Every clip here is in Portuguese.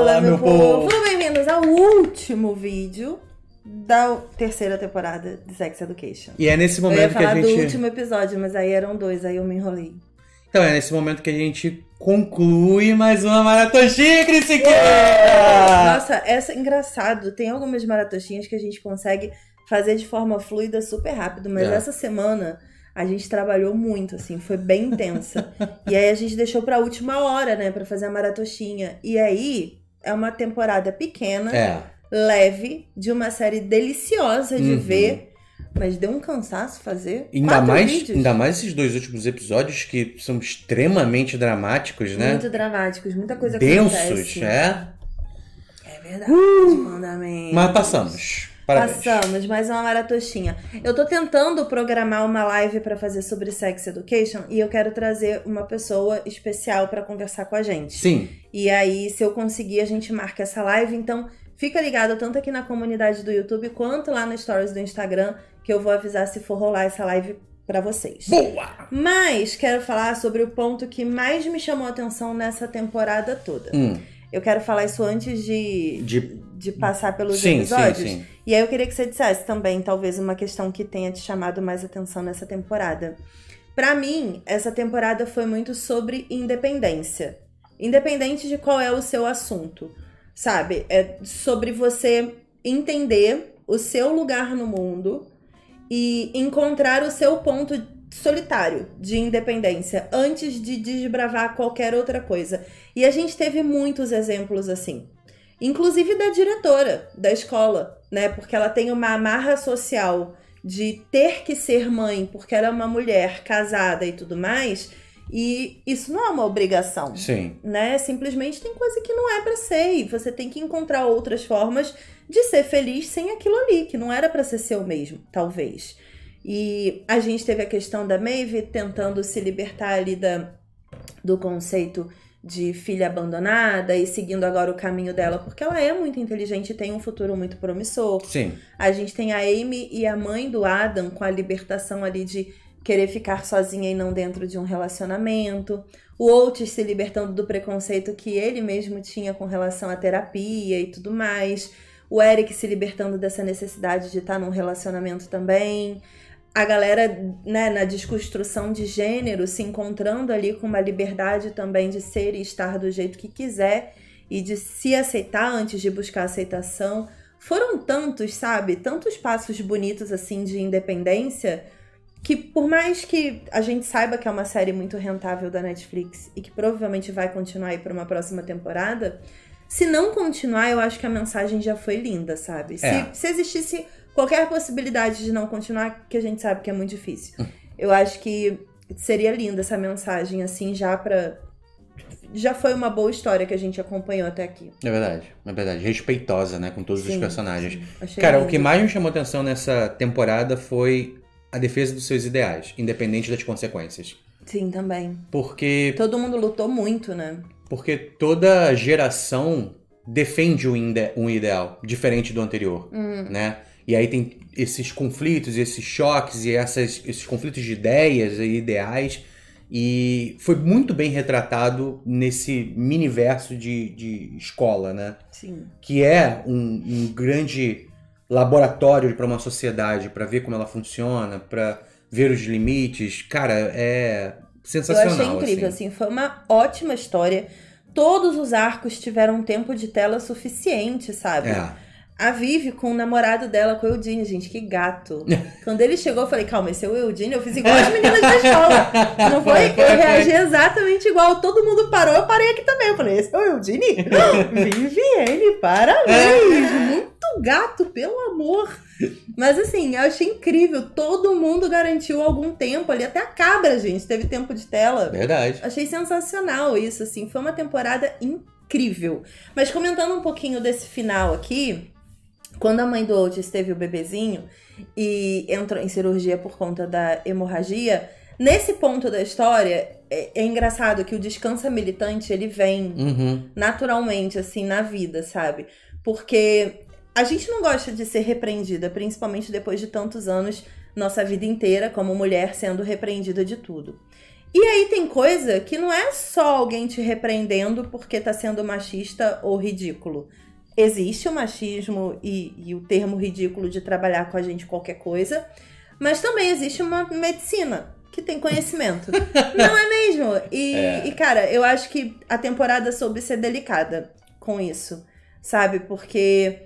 Fala, meu povo! Bem-vindos ao último vídeo da terceira temporada de Sex Education. E é nesse momento que a gente... Eu ia falar do último episódio, mas aí eram dois, aí eu me enrolei. Então é nesse momento que a gente conclui mais uma maratoxinha, Crisiqueira! Yeah! Nossa, essa é engraçado. Tem algumas maratoxinhas que a gente consegue fazer de forma fluida super rápido, mas essa semana... A gente trabalhou muito, assim, foi bem intensa. E aí a gente deixou pra última hora, né, pra fazer a maratoxinha. E aí, é uma temporada pequena, leve, de uma série deliciosa de ver. Mas deu um cansaço fazer. Ainda mais esses dois últimos episódios que são extremamente dramáticos, né? Muito dramáticos, muita coisa acontece. Densos, é verdade, mandamentos. Mas passamos. Parabéns. Passamos mais uma maratoxinha. Eu tô tentando programar uma live pra fazer sobre Sex Education e eu quero trazer uma pessoa especial pra conversar com a gente. Sim. E aí, se eu conseguir, a gente marca essa live. Então, fica ligado tanto aqui na comunidade do YouTube quanto lá nas stories do Instagram, que eu vou avisar se for rolar essa live pra vocês. Boa! Mas quero falar sobre o ponto que mais me chamou a atenção nessa temporada toda. Eu quero falar isso antes de passar pelos episódios. Sim. E aí eu queria que você dissesse também, talvez, uma questão que tenha te chamado mais atenção nessa temporada. Pra mim, essa temporada foi muito sobre independência. Independente de qual é o seu assunto, sabe? É sobre você entender o seu lugar no mundo e encontrar o seu ponto solitário de independência antes de desbravar qualquer outra coisa. E a gente teve muitos exemplos assim. Inclusive da diretora da escola, né? Porque ela tem uma amarra social de ter que ser mãe, porque ela é uma mulher casada e tudo mais. E isso não é uma obrigação. Sim. Né? Simplesmente tem coisa que não é pra ser. E você tem que encontrar outras formas de ser feliz sem aquilo ali, que não era pra ser seu mesmo, talvez. E a gente teve a questão da Maeve tentando se libertar ali do conceito de filha abandonada e seguindo agora o caminho dela, porque ela é muito inteligente e tem um futuro muito promissor. Sim. A gente tem a Aimee e a mãe do Adam com a libertação ali de querer ficar sozinha e não dentro de um relacionamento. O Otis se libertando do preconceito que ele mesmo tinha com relação à terapia e tudo mais. O Eric se libertando dessa necessidade de estar num relacionamento também. A galera, né, na desconstrução de gênero, se encontrando ali com uma liberdade também de ser e estar do jeito que quiser e de se aceitar antes de buscar aceitação. Foram tantos, sabe? Tantos passos bonitos, assim, de independência, que por mais que a gente saiba que é uma série muito rentável da Netflix e que provavelmente vai continuar aí para uma próxima temporada, se não continuar, eu acho que a mensagem já foi linda, sabe? Se existisse qualquer possibilidade de não continuar, que a gente sabe que é muito difícil. Eu acho que seria linda essa mensagem, assim, já foi uma boa história que a gente acompanhou até aqui. É verdade. Respeitosa, né? Com todos os personagens. Cara, lindo. O que mais me chamou atenção nessa temporada foi a defesa dos seus ideais, independente das consequências. Sim, também. Porque... todo mundo lutou muito, né? Porque toda geração defende um ideal diferente do anterior, né? E aí tem esses conflitos, esses choques e esses conflitos de ideias e ideais. E foi muito bem retratado nesse mini-verso de escola, né? Sim. Que é um grande laboratório para uma sociedade, para ver como ela funciona, para ver os limites. Cara, é sensacional. Eu achei incrível, assim. Foi uma ótima história. Todos os arcos tiveram tempo de tela suficiente, sabe? A Vivi com o namorado dela, com o Eudine, gente, que gato. Quando ele chegou, eu falei, calma, esse é o Eudine? Eu fiz igual as meninas da escola. Não foi? Eu reagi exatamente igual. Todo mundo parou, eu parei aqui também. Eu falei, esse é o Eudine? Viviane, parabéns! Muito gato, pelo amor! Mas assim, eu achei incrível. Todo mundo garantiu algum tempo ali. Até a cabra, gente, teve tempo de tela. Verdade. Achei sensacional isso, assim. Foi uma temporada incrível. Mas comentando um pouquinho desse final aqui... Quando a mãe do Otis teve o bebezinho e entrou em cirurgia por conta da hemorragia, nesse ponto da história, é engraçado que o descanso militante, ele vem naturalmente, assim, na vida, sabe? Porque a gente não gosta de ser repreendida, principalmente depois de tantos anos, nossa vida inteira, como mulher, sendo repreendida de tudo. E aí tem coisa que não é só alguém te repreendendo porque tá sendo machista ou ridículo. Existe o machismo e o termo ridículo de trabalhar com a gente qualquer coisa, mas também existe uma medicina que tem conhecimento. Não é mesmo? E cara, eu acho que a temporada soube ser delicada com isso, sabe? Porque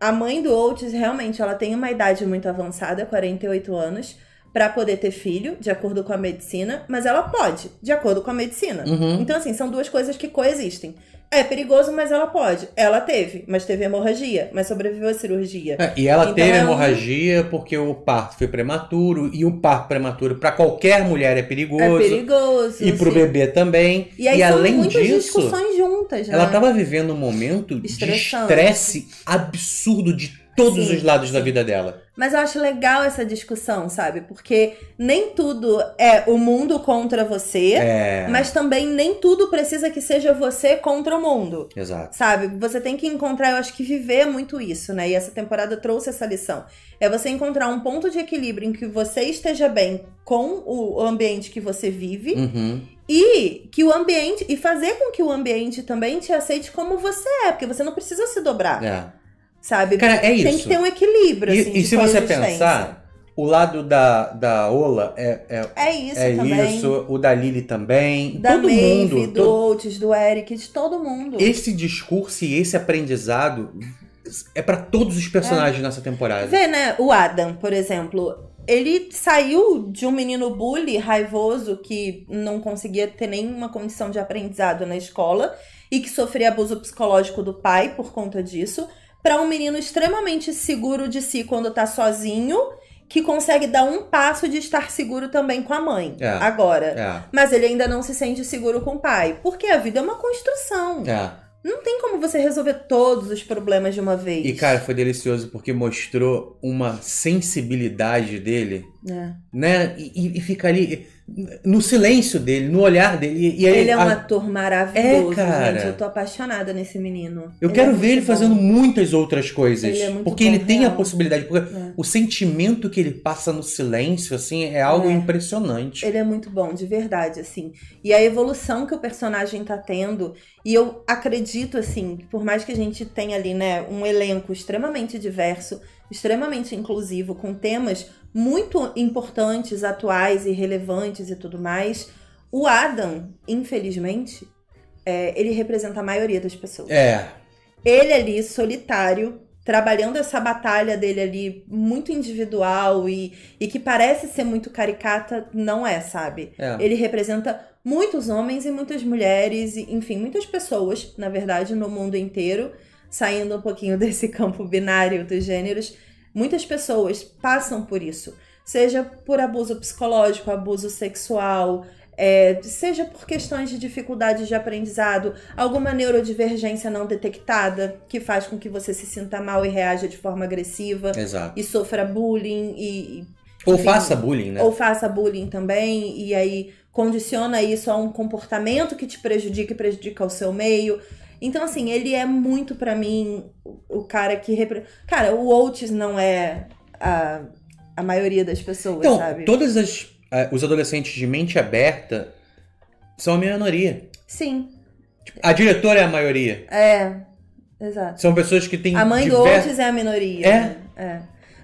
a mãe do Otis, realmente, ela tem uma idade muito avançada, 48 anos, pra poder ter filho, de acordo com a medicina, mas ela pode, de acordo com a medicina. Uhum. Então, assim, são duas coisas que coexistem. É perigoso, mas ela pode. Ela teve, mas teve hemorragia, mas sobreviveu à cirurgia. E ela então, teve hemorragia porque o parto foi prematuro, e o parto prematuro pra qualquer mulher é perigoso. É perigoso. E pro bebê também. E, aí, além muitas disso, discussões juntas, né? Ela tava vivendo um momento de estresse absurdo de todos os lados da vida dela. Mas eu acho legal essa discussão, sabe? Porque nem tudo é o mundo contra você, mas também nem tudo precisa que seja você contra o mundo. Exato. Sabe? Você tem que encontrar, eu acho que viver muito isso, né? E essa temporada trouxe essa lição. É você encontrar um ponto de equilíbrio em que você esteja bem com o ambiente que você vive. Uhum. E que o ambiente... E fazer com que o ambiente também te aceite como você é. Porque você não precisa se dobrar. É. Sabe? Cara, é isso. Tem que ter um equilíbrio, assim, e se você pensar, o lado da Ola é isso também. É isso, o da Lily também. Da Maeve, do Otis, do Eric, de todo mundo. Esse discurso e esse aprendizado é pra todos os personagens nessa temporada. Vê, né? O Adam, por exemplo, ele saiu de um menino bully, raivoso, que não conseguia ter nenhuma condição de aprendizado na escola e que sofria abuso psicológico do pai por conta disso, pra um menino extremamente seguro de si quando tá sozinho, que consegue dar um passo de estar seguro também com a mãe, agora. Mas ele ainda não se sente seguro com o pai, porque a vida é uma construção. Não tem como você resolver todos os problemas de uma vez. E, cara, foi delicioso porque mostrou uma sensibilidade dele, né? E fica ali no silêncio dele, no olhar dele. E ele é um ator maravilhoso, cara. Gente. Eu tô apaixonada nesse menino. Eu quero ver ele fazendo muitas outras coisas. Ele é muito porque ele tem a possibilidade. Porque o sentimento que ele passa no silêncio, assim, é algo impressionante. Ele é muito bom, de verdade, assim. E a evolução que o personagem tá tendo. E eu acredito, assim, que por mais que a gente tenha ali, né, um elenco extremamente diverso, extremamente inclusivo, com temas muito importantes, atuais e relevantes e tudo mais, o Adam, infelizmente, ele representa a maioria das pessoas. Ele ali, solitário, trabalhando essa batalha dele ali, muito individual e que parece ser muito caricata, não é, sabe? Ele representa muitos homens e muitas mulheres, e, enfim, muitas pessoas, na verdade, no mundo inteiro, saindo um pouquinho desse campo binário dos gêneros, muitas pessoas passam por isso. Seja por abuso psicológico, abuso sexual, seja por questões de dificuldades de aprendizado, alguma neurodivergência não detectada, que faz com que você se sinta mal e reaja de forma agressiva. Exato. E sofra bullying. Ou faça bullying, né? Ou faça bullying também, e aí condiciona isso a um comportamento que te prejudica e prejudica o seu meio. Então, assim, ele é muito, pra mim, o cara que... Cara, o Otis não é a maioria das pessoas, então, sabe? Então, todos os adolescentes de mente aberta são a minoria. Sim. A diretora é a maioria. Exato. São pessoas que têm... A mãe do Otis é a minoria.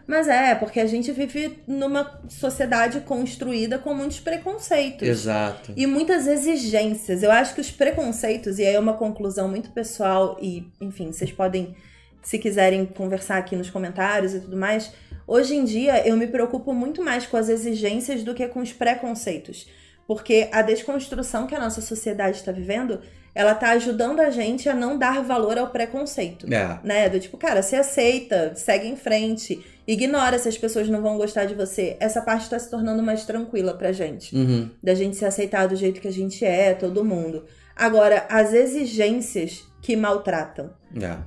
Mas porque a gente vive numa sociedade construída com muitos preconceitos. Exato. E muitas exigências. Eu acho que os preconceitos, e aí é uma conclusão muito pessoal, e enfim, vocês podem, se quiserem, conversar aqui nos comentários e tudo mais. Hoje em dia, eu me preocupo muito mais com as exigências do que com os preconceitos. Porque a desconstrução que a nossa sociedade está vivendo, ela tá ajudando a gente a não dar valor ao preconceito. Né? Do tipo, cara, se aceita, segue em frente, ignora se as pessoas não vão gostar de você. Essa parte tá se tornando mais tranquila pra gente. Uhum. Da gente se aceitar do jeito que a gente é, todo mundo. Agora, as exigências que maltratam.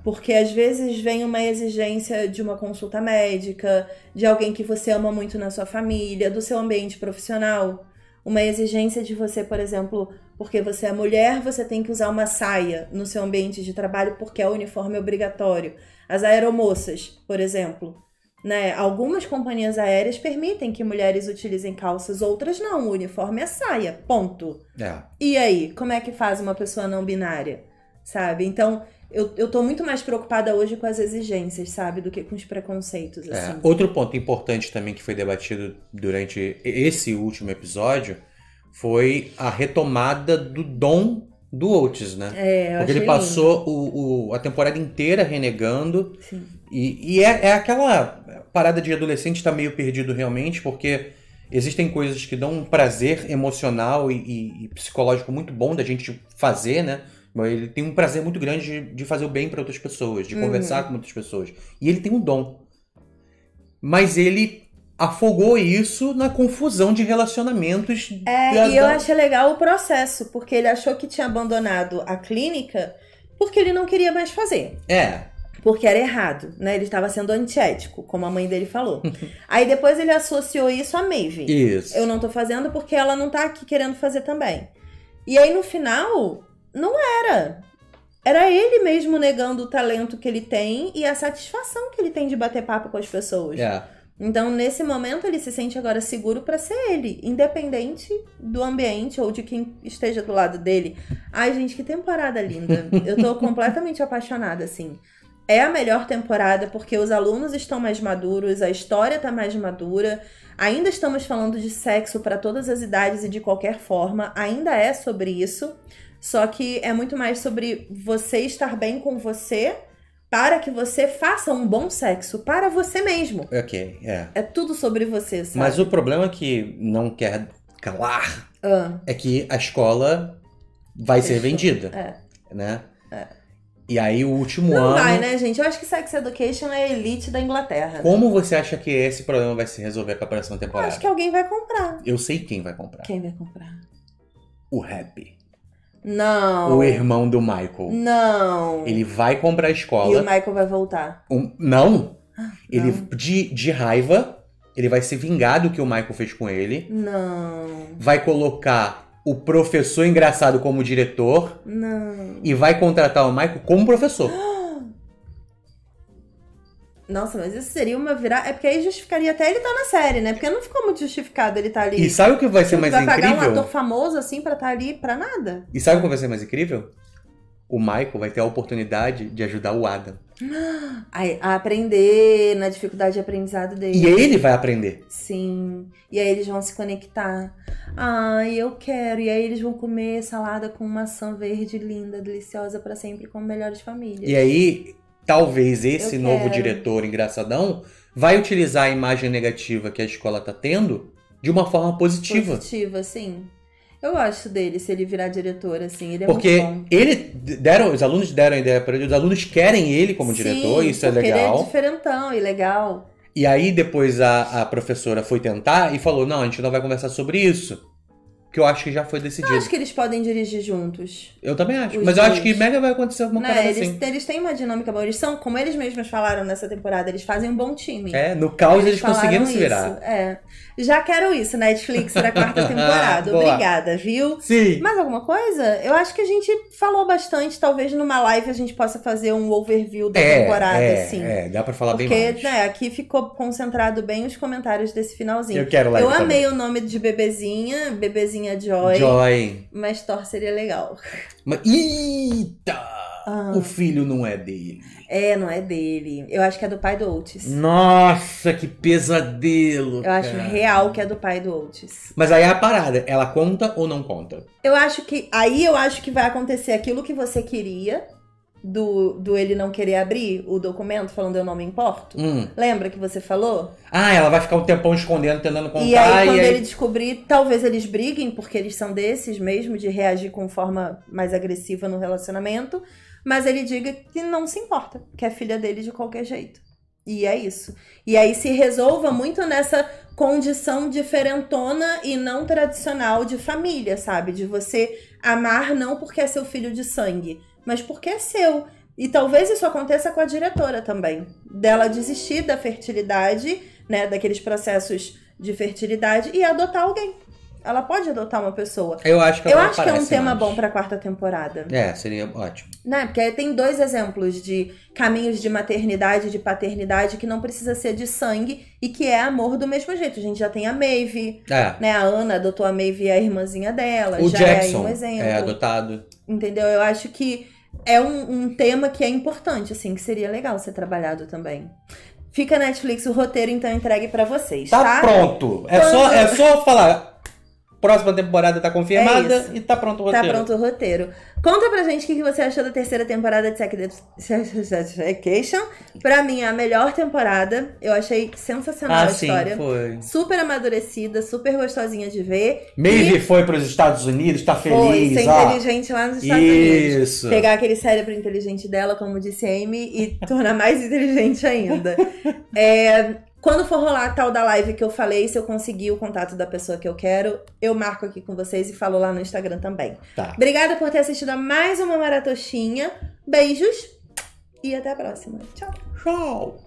Porque às vezes vem uma exigência de uma consulta médica, de alguém que você ama muito na sua família, do seu ambiente profissional. Uma exigência de você, por exemplo, porque você é mulher, você tem que usar uma saia no seu ambiente de trabalho porque é o uniforme obrigatório. As aeromoças, por exemplo, né? Algumas companhias aéreas permitem que mulheres utilizem calças, outras não. O uniforme é saia, ponto. É. E aí, como é que faz uma pessoa não binária, sabe? Então, eu tô muito mais preocupada hoje com as exigências, sabe? Do que com os preconceitos, assim. É. Outro ponto importante também que foi debatido durante esse último episódio foi a retomada do dom do Otis, né? É, porque ele passou a temporada inteira renegando. Sim. E é aquela parada de adolescente tá meio perdido realmente, porque existem coisas que dão um prazer emocional e psicológico muito bom da gente fazer, né? Ele tem um prazer muito grande de fazer o bem para outras pessoas, de conversar com outras pessoas. E ele tem um dom. Mas ele afogou isso na confusão de relacionamentos. Eu achei legal o processo, porque ele achou que tinha abandonado a clínica porque ele não queria mais fazer. É. Porque era errado, né? Ele estava sendo antiético, como a mãe dele falou. Aí depois ele associou isso à Maeve. Isso. Eu não tô fazendo porque ela não tá aqui querendo fazer também. E aí no final, não era. Era ele mesmo negando o talento que ele tem e a satisfação que ele tem de bater papo com as pessoas. Yeah. Então, nesse momento, ele se sente agora seguro pra ser ele, independente do ambiente ou de quem esteja do lado dele. Ai, gente, que temporada linda. Eu tô completamente apaixonada, assim. É a melhor temporada porque os alunos estão mais maduros, a história tá mais madura, ainda estamos falando de sexo pra todas as idades e de qualquer forma, ainda é sobre isso, só que é muito mais sobre você estar bem com você, para que você faça um bom sexo para você mesmo. Ok, é. É tudo sobre você, sabe? Mas o problema que não quer calar é que a escola vai ser vendida, né? É. E aí o último ano... Não vai, né, gente? Eu acho que Sex Education é a elite da Inglaterra. Como você acha que esse problema vai se resolver com a próxima temporada? Eu acho que alguém vai comprar. Eu sei quem vai comprar. Quem vai comprar? O Happy. Não. O irmão do Michael. Não. Ele vai comprar a escola. E o Michael vai voltar. Não. Ele, de raiva, ele vai se vingar do que o Michael fez com ele. Não. Vai colocar o professor engraçado como diretor. Não. E vai contratar o Michael como professor. Nossa, mas isso seria uma virada... É porque aí justificaria até ele estar na série, né? Porque não ficou muito justificado ele estar ali. E sabe o que vai ser mais incrível? Vai pagar um ator famoso, assim, pra estar ali pra nada. E sabe o que vai ser mais incrível? O Michael vai ter a oportunidade de ajudar o Adam a aprender, na dificuldade de aprendizado dele. E ele vai aprender. Sim. E aí eles vão se conectar. Ai, eu quero. E aí eles vão comer salada com maçã verde linda, deliciosa pra sempre, como melhores famílias. E aí... Talvez esse novo diretor engraçadão vai utilizar a imagem negativa que a escola tá tendo de uma forma positiva. Positiva, sim. Eu gosto dele, se ele virar diretor, assim, ele é muito bom. Porque os alunos deram a ideia pra ele, os alunos querem ele como diretor, isso é legal. Ele é diferentão e legal. E aí depois a professora foi tentar e falou, não, a gente não vai conversar sobre isso. Que eu acho que já foi decidido. Eu acho que eles podem dirigir juntos. Eu também acho. Mas eu acho que mega vai acontecer alguma coisa assim. Eles têm uma dinâmica boa. Eles são, como eles mesmos falaram nessa temporada, eles fazem um bom time. É, no caos eles conseguiram se virar. É. Já quero isso, Netflix, pra quarta temporada. Obrigada, viu? Sim. Mais alguma coisa? Eu acho que a gente falou bastante. Talvez numa live a gente possa fazer um overview da temporada, assim. É, dá pra falar bem mais. Porque, né, aqui ficou concentrado bem os comentários desse finalzinho. Eu quero live. Eu amei o nome de bebezinha. Bebezinha Joy. Mas Thor seria legal. Mas, o filho não é dele. É, não é dele. Eu acho que é do pai do Otis. Nossa, que pesadelo. Eu acho real que é do pai do Otis. Mas aí é a parada. Ela conta ou não conta? Eu acho que... Aí eu acho que vai acontecer aquilo que você queria... Do ele não querer abrir o documento falando eu não me importo. Lembra que você falou? Ah, ela vai ficar um tempão escondendo, tentando contar. E aí quando ele descobrir, talvez eles briguem, porque eles são desses mesmo, de reagir com forma mais agressiva no relacionamento. Mas ele diga que não se importa, que é filha dele de qualquer jeito. E é isso. E aí se resolva muito nessa condição diferentona e não tradicional de família, sabe? De você amar não porque é seu filho de sangue, mas porque é seu. E talvez isso aconteça com a diretora também. Dela desistir da fertilidade, né? Daqueles processos de fertilidade e adotar alguém. Ela pode adotar uma pessoa. Eu acho que é um tema bom pra quarta temporada. É, seria ótimo. Né? Porque aí tem dois exemplos de caminhos de maternidade, de paternidade, que não precisa ser de sangue e que é amor do mesmo jeito. A gente já tem a Maeve, né? A Ana adotou a Maeve e a irmãzinha dela. O já Jackson é um exemplo. É adotado. Entendeu? Eu acho que é um tema que é importante, assim, que seria legal ser trabalhado também. Fica Netflix, o roteiro, então, entregue pra vocês, tá? Tá pronto! É só falar, próxima temporada tá confirmada e tá pronto o roteiro. Tá pronto o roteiro. Conta pra gente o que você achou da terceira temporada de Sex Education. Pra mim, é a melhor temporada. Eu achei sensacional a história. Sim, foi. Super amadurecida, super gostosinha de ver. Maeve foi pros Estados Unidos, tá feliz. Foi ser inteligente lá nos Estados Unidos. Isso. Pegar aquele cérebro inteligente dela, como disse a Aimee, e tornar mais inteligente ainda. Quando for rolar a tal da live que eu falei, se eu conseguir o contato da pessoa que eu quero, eu marco aqui com vocês e falo lá no Instagram também. Tá. Obrigada por ter assistido a mais uma maratoxinha. Beijos e até a próxima. Tchau. Tchau.